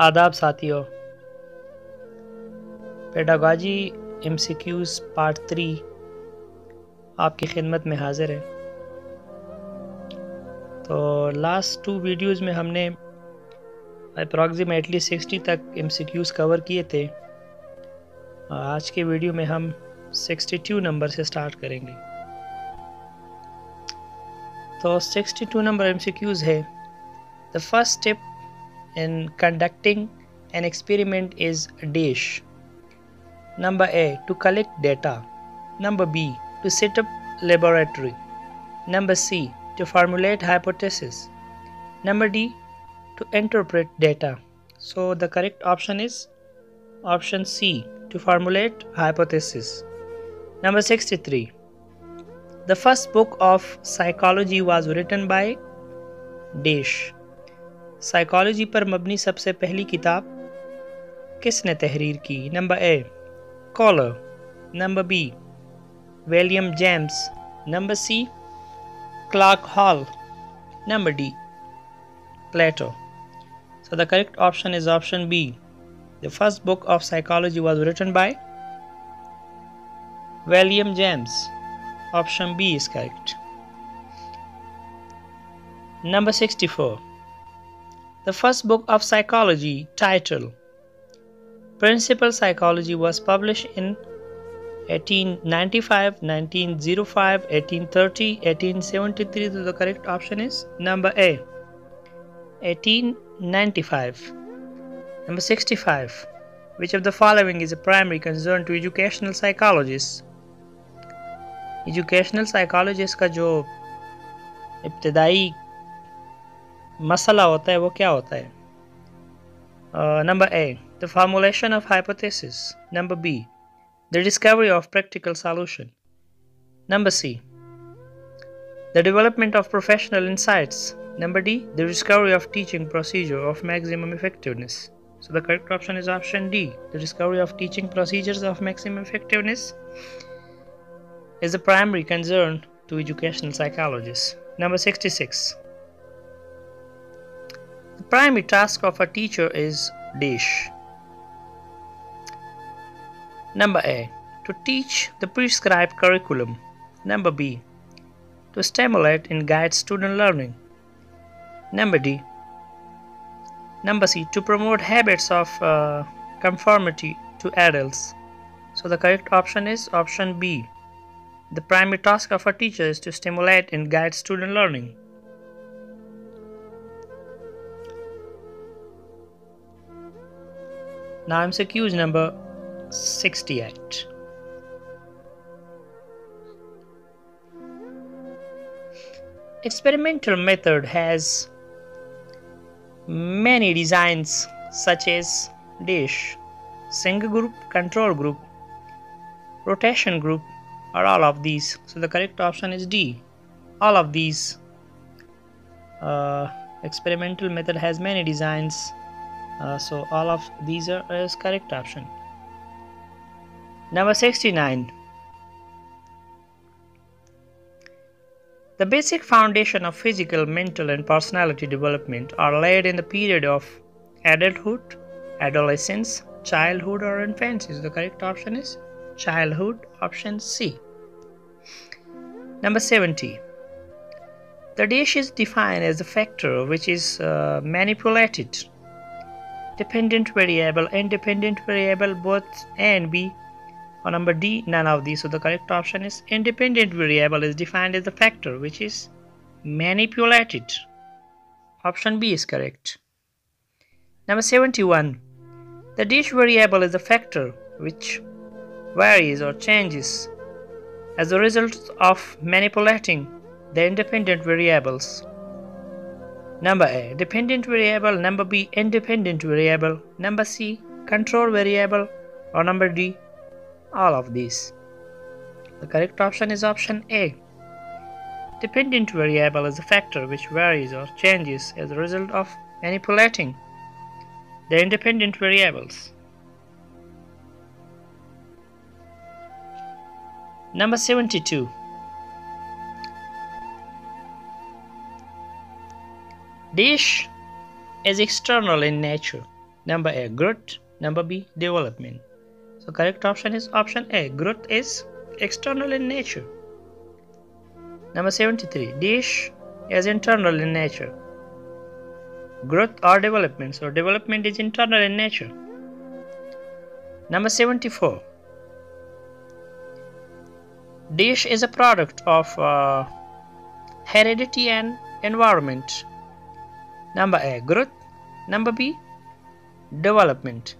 आदाब साथियों, pedagogy MCQs part 3 आपकी खिदमत में हाजिर है। तो लास्ट 2 वीडियोस में हमने अप्रॉक्सीमेटली 60 तक MCQs कवर किए थे। आज के वीडियो में हम 62 नंबर से स्टार्ट करेंगे। तो 62 नंबर MCQs है। The first step in conducting an experiment is dash. Number A, to collect data. Number B, to set up laboratory. Number C, to formulate hypothesis. Number D, to interpret data. So the correct option is option C, to formulate hypothesis. Number 63, the first book of psychology was written by dash. Psychology पर मबनी सबसे पहली किताब किसने तहरीर की? Number A, Kohler. Number B, William James. Number C, Clark hall. Number D, Plato. So the correct option is option B, the first book of psychology was written by William James. Option B is correct. Number 64, the first book of psychology, title Principles of Psychology, was published in 1895, 1905, 1830, 1873. So the correct option is number A, 1895. Number 65, which of the following is a primary concern to educational psychologists? Educational psychologists का जो इब्तदाई मसला होता है वो क्या होता है? Number A, the formulation of hypothesis. Number B, the discovery of practical solution. Number C, the development of professional insights. Number D, the discovery of teaching procedure of maximum effectiveness. So the correct option is option D, the discovery of teaching procedures of maximum effectiveness is the primary concern to educational psychologist. Number 66, the primary task of a teacher is dash. Number A, to teach the prescribed curriculum. Number B, to stimulate and guide student learning. Number D, number C, to promote habits of conformity to adults. So the correct option is option B, the primary task of a teacher is to stimulate and guide student learning. Now MCQs number 68. Experimental method has many designs such as dash, single group, control group, rotation group, or all of these. So the correct option is D, all of these. Experimental method has many designs. So all of these are is correct option. Number 69, the basic foundation of physical, mental and personality development are laid in the period of adulthood, adolescence, childhood or infancy. So the correct option is childhood, option C. Number 70, the dash is defined as a factor which is manipulated, dependent variable, independent variable, both A and B, or number D, none of these. So the correct option is independent variable is defined as the factor which is manipulated. Option B is correct. Number 71, the dash variable is a factor which varies or changes as a result of manipulating the independent variables. Number A, dependent variable. Number B, independent variable. Number C, control variable, or number D, all of these. The correct option is option A, dependent variable is a factor which varies or changes as a result of manipulating the independent variables. Number 72, dash is external in nature. Number A, growth. Number B, development. So correct option is option A. Growth is external in nature. Number 73, dish is internal in nature. Growth or development. So development is internal in nature. Number 74, dish is a product of heredity and environment. Number A, growth. Number B, development.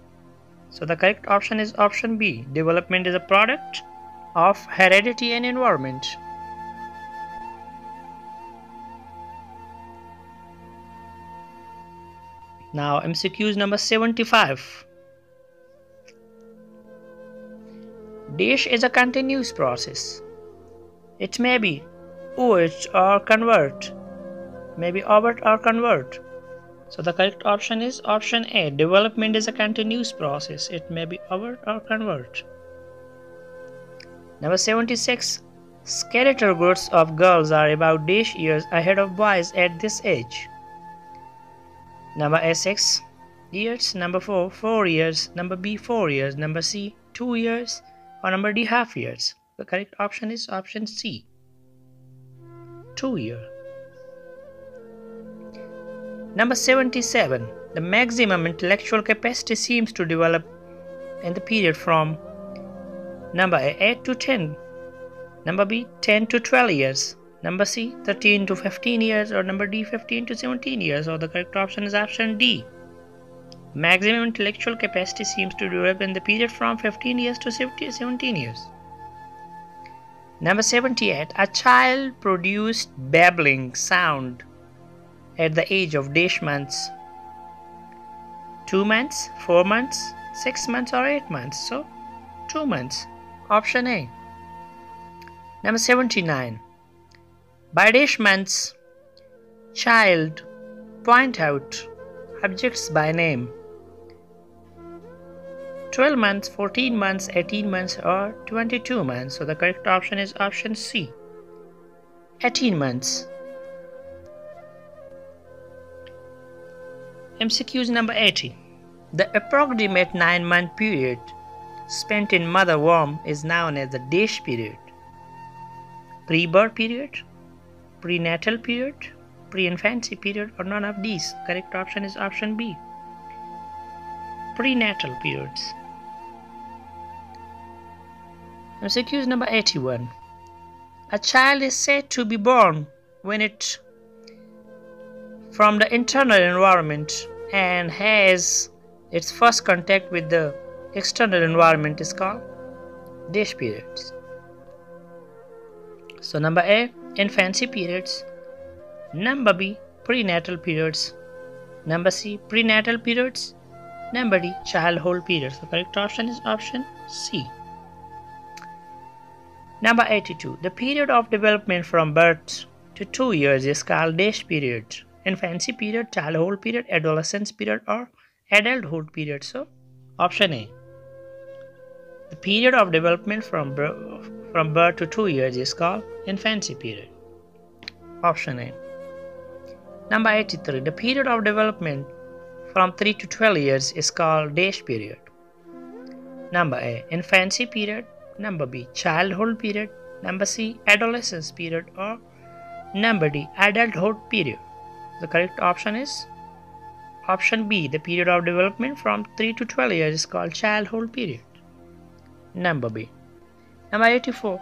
So the correct option is option B. Development is a product of heredity and environment. Now MCQs number 75. Dish is a continuous process. It may be overt or convert. So the correct option is option A. Development is a continuous process. It may be overt or convert. Number 76. Skeletal growths of girls are about dash years ahead of boys at this age. Number A, 6 years. Number 4, 4 years. Number B, 4 years. Number C, 2 years. Or number D, half years. The correct option is option C, 2 years. Number 77. The maximum intellectual capacity seems to develop in the period from number A, 8 to 10. Number B, 10 to 12 years. Number C, 13 to 15 years. Or number D, 15 to 17 years. So the correct option is option D. Maximum intellectual capacity seems to develop in the period from 15 years to 17 years. Number 78. A child produced babbling sound at the age of dash months, 2 months, 4 months, 6 months or 8 months. So 2 months. Option A. Number 79. By dash months, child point out objects by name. 12 months, 14 months, 18 months or 22 months. So the correct option is option C, 18 months. MCQs number 80. The approximate 9-month period spent in mother womb is known as the dash period. Pre-birth period, prenatal period, pre-infancy period or none of these. Correct option is option B, prenatal periods. MCQs number 81. A child is said to be born when it from the internal environment and has its first contact with the external environment is called dash periods. So number A, infancy periods. Number B, prenatal periods. Number C, prenatal periods. Number D, childhood periods. The correct option is option C. Number 82. The period of development from birth to 2 years is called dash period. Infancy period, childhood period, adolescence period or adulthood period. So option A. The period of development from birth to 2 years is called infancy period. Option A. Number 83. The period of development from 3 to 12 years is called dash period. Number A, infancy period. Number B, childhood period. Number C, adolescence period or number D, adulthood period. The correct option is option B. The period of development from 3 to 12 years is called childhood period. Number B. Number 84.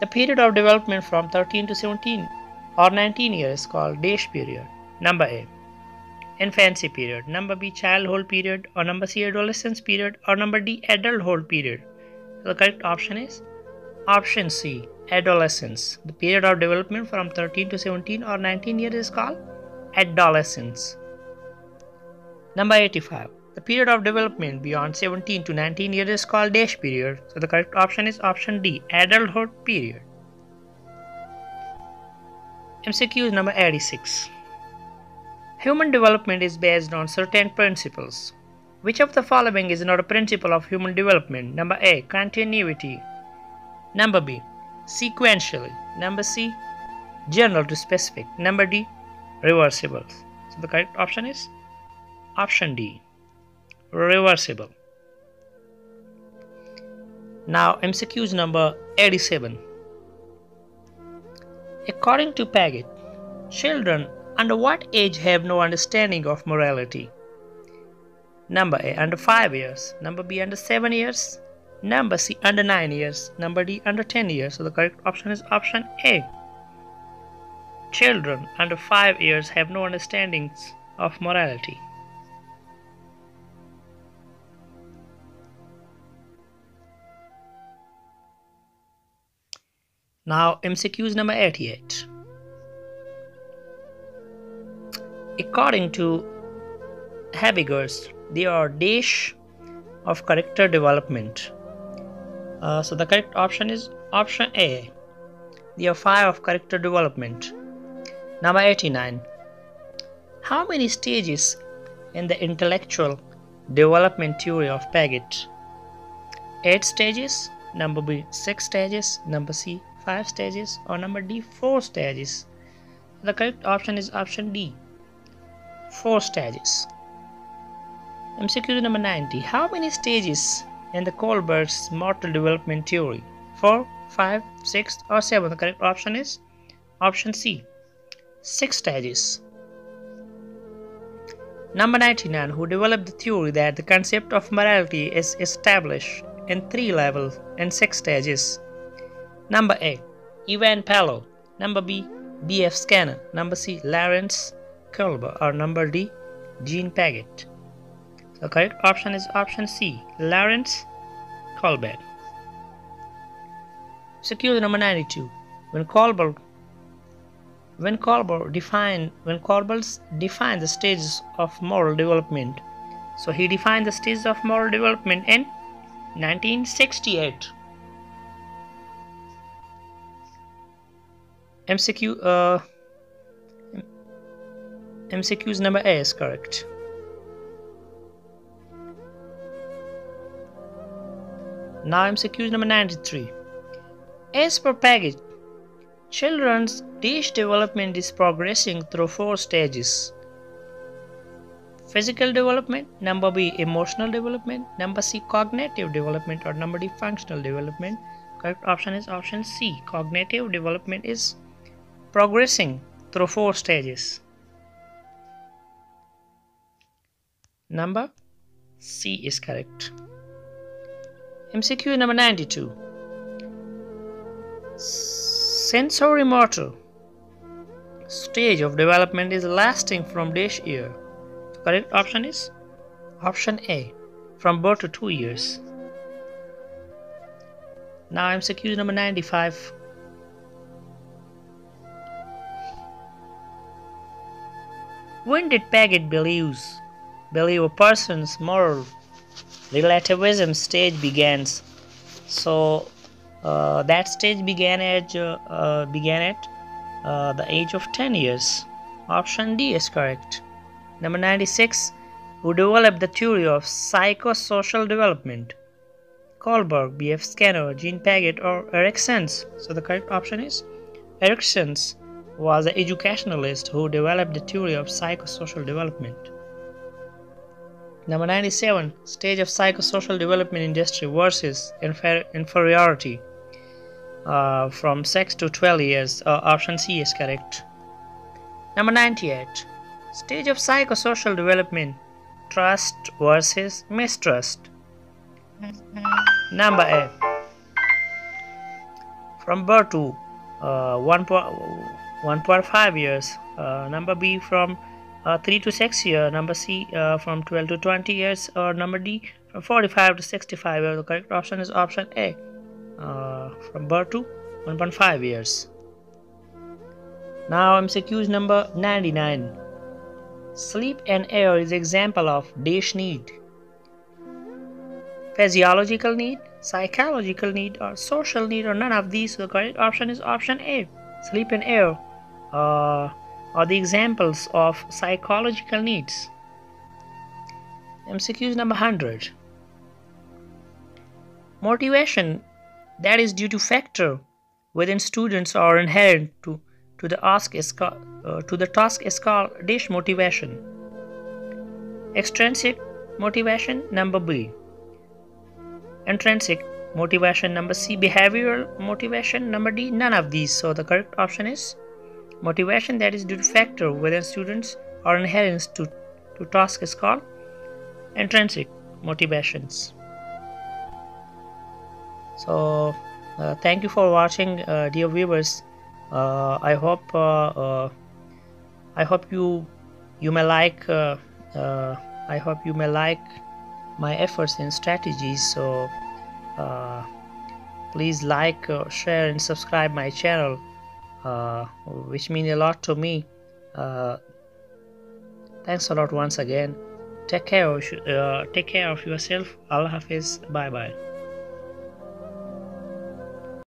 The period of development from 13 to 17 or 19 years is called dash period. Number A, infancy period. Number B, childhood period. Or number C, adolescence period. Or number D, adulthood period. So the correct option is option C, adolescence. The period of development from 13 to 17 or 19 years is called adolescence. Number 85. The period of development beyond 17 to 19 years is called dash period. So the correct option is option D, adulthood period. MCQs number 86. Human development is based on certain principles. Which of the following is not a principle of human development? Number A, continuity. Number B, sequentially. Number C, general to specific. Number D, reversible. So the correct option is Option D, reversible. Now MCQs number 87. According to Piaget, children under what age have no understanding of morality? Number A, under 5 years. Number B, under 7 years. Number C, under 9 years. Number D, under 10 years. So the correct option is option A. Children under 5 years have no understandings of morality. Now MCQs number 88. According to Havighurst, there are dash of character development. So the correct option is option A. There are 5 of character development. Number 89. How many stages in the intellectual development theory of Piaget? 8 stages. Number B, 6 stages. Number C, 5 stages, or number D, 4 stages. The correct option is option D, 4 stages. MCQ number 90. How many stages in the Kohlberg's mortal development theory? 4, 5, 6, or 7? The correct option is option C, 6 stages. Number 99. Who developed the theory that the concept of morality is established in 3 levels and 6 stages? Number A, Ivan Pavlov. Number B, B.F. Skinner. Number C, Lawrence Kohlberg. Or number D, Jean Piaget. The correct option is option C, Lawrence Kohlberg. MCQ number 92. When Kohlberg defined the stages of moral development. So he defined the stages of moral development in 1968. MCQ's number A is correct. Now MCQ's number 93. As per Piaget, children's dash development is progressing through 4 stages. Physical development, number B, emotional development, number C, cognitive development, or number D, functional development. Correct option is option C. Cognitive development is progressing through 4 stages. Number C is correct. MCQ number 92. Sensorimotor stage of development is lasting from dash year. The correct option is option A, from birth to 2 years. Now MCQ number 95. When did Piaget believe a person's moral relativism stage begins? So that stage began at the age of 10 years. Option D is correct. Number 96. Who developed the theory of psychosocial development? Kohlberg, B.F. Skinner, Jean Piaget, or Erikson's? So the correct option is Erikson's was an educationalist who developed the theory of psychosocial development. Number 97. Stage of psychosocial development in industry versus inferiority, from 6 to 12 years. Option C is correct. Number 98. Stage of psychosocial development, trust versus mistrust. Number A, from birth to 1.5 years. Number B, from 3 to 6 years. Number C, from 12 to 20 years. Or number D, from 45 to 65 years. The correct option is option A, from birth to 1.5 years. Now MCQ's number 99. Sleep and air is example of dash need. Physiological need, psychological need, or social need, or none of these. So the correct option is option A. Sleep and air are the examples of psychological needs. MCQs number 100. Motivation that is due to factor within students or inherent to the task is called dash motivation. Extrinsic motivation number B. Intrinsic motivation number C. Behavioral motivation number D. None of these. So the correct option is motivation that is due to factor within students or inherence to task is called intrinsic motivations. So thank you for watching, dear viewers. I hope you may like my efforts in strategies. So please like, share and subscribe my channel, which means a lot to me. Thanks a lot once again. Take care of yourself. Allah Hafiz. Bye bye.